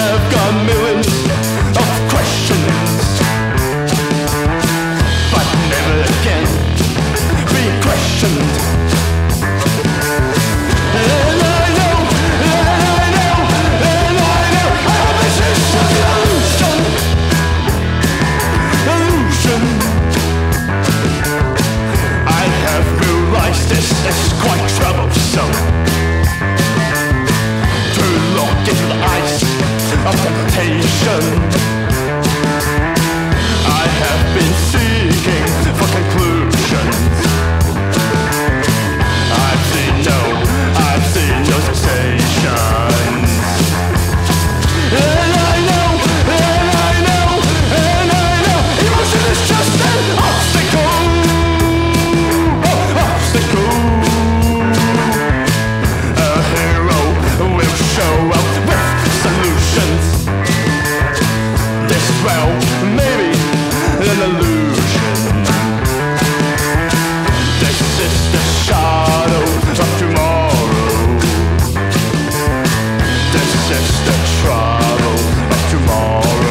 have got millions of questions, but never again be questioned. And I know how this is such an illusion. I have realized this is quite troublesome. Of temptation, I have been seeking for conclusions. I've seen no sensations. And I know emotion is just an obstacle. A hero will show up. Well, maybe an illusion. This is the shadow of tomorrow. This is the trouble of tomorrow. I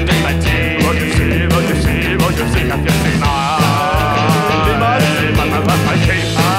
need my key.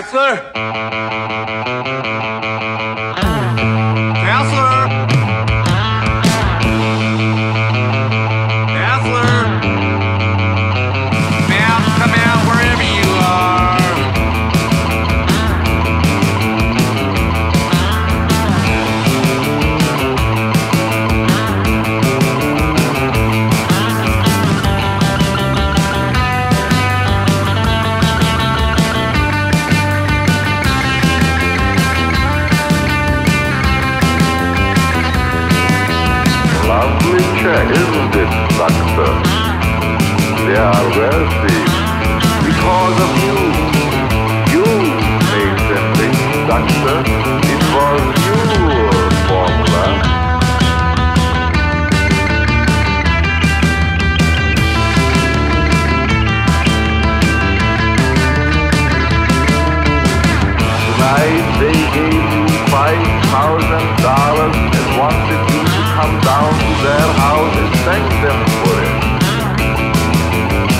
Counselor? Isn't it, Doctor? They are wealthy because of you. You made them rich, Doctor. It was your formula. Tonight they gave you $5,000 and wanted you to come down to their house. Thank them for it.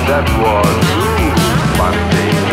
That was true Monday.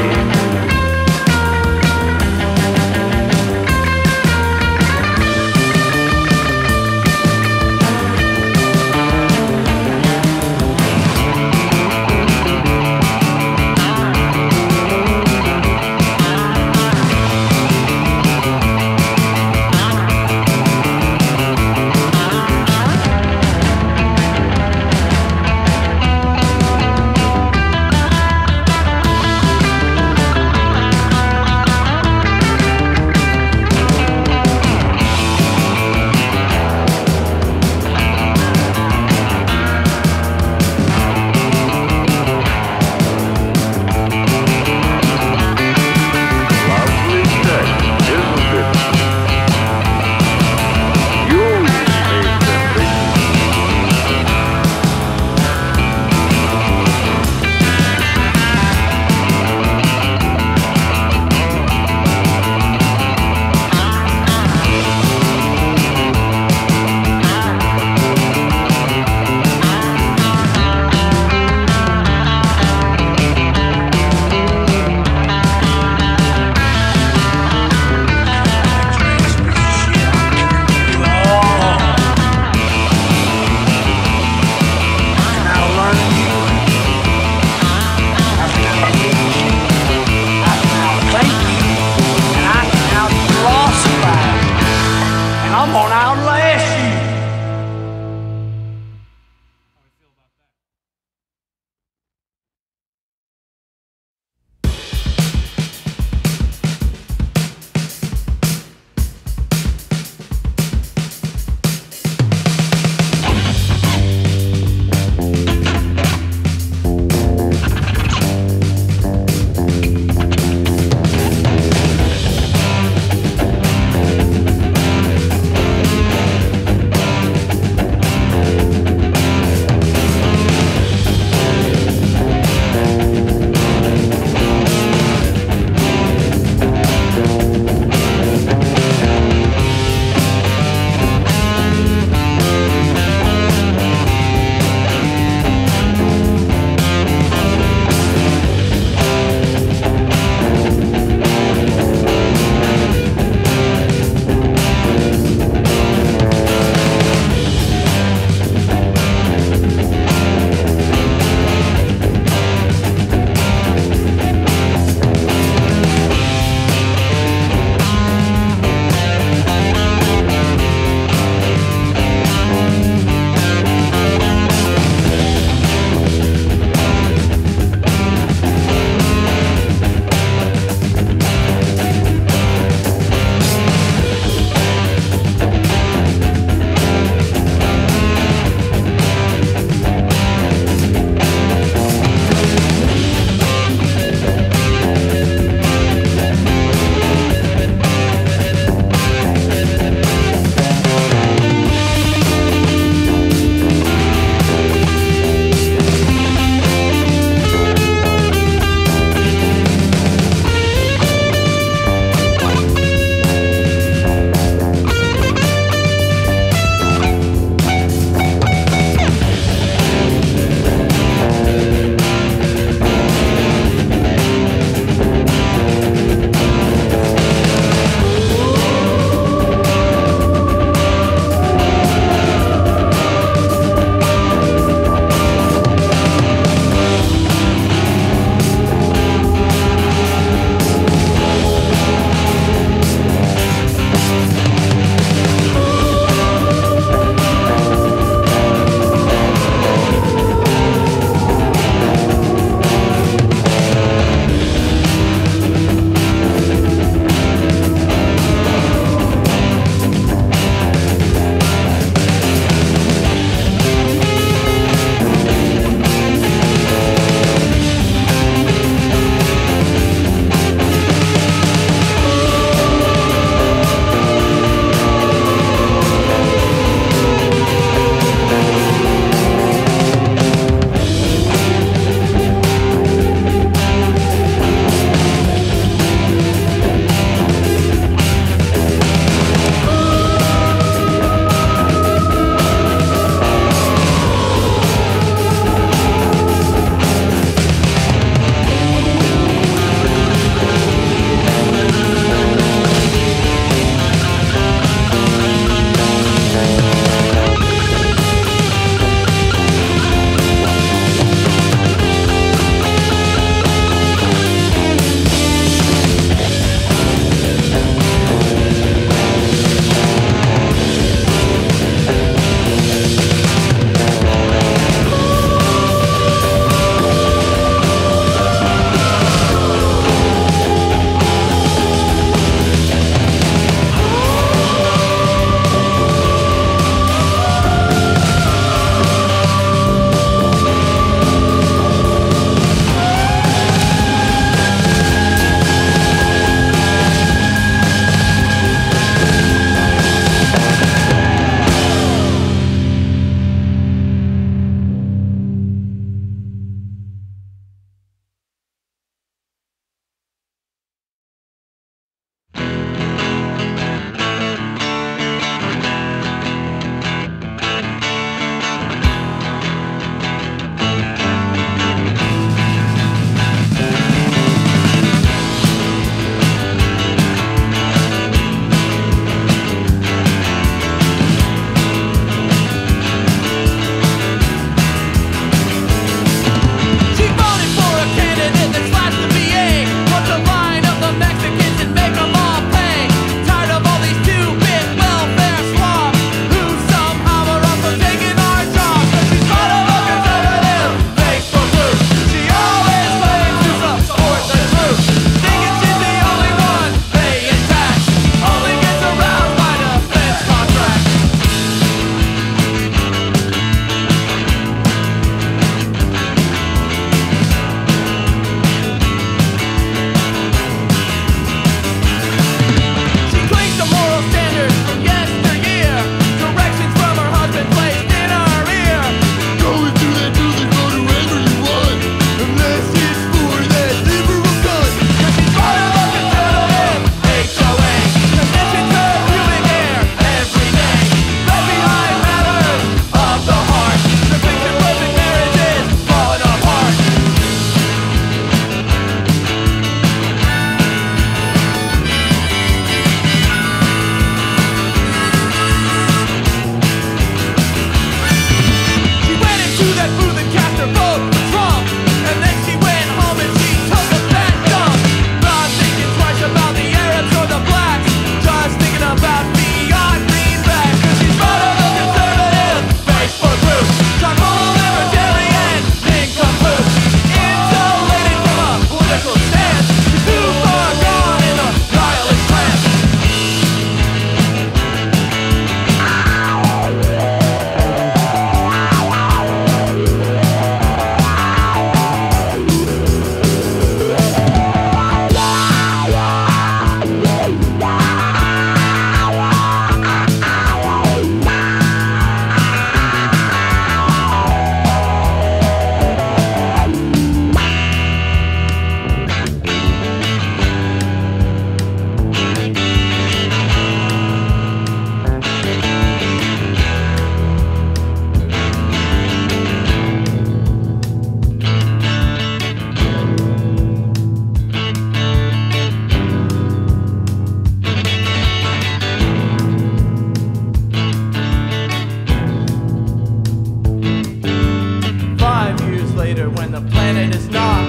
later when the planet is not.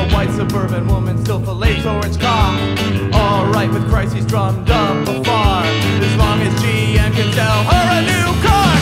A white suburban woman still fillets orange cock. Alright with crises drummed up afar, as long as GM can sell her a new car.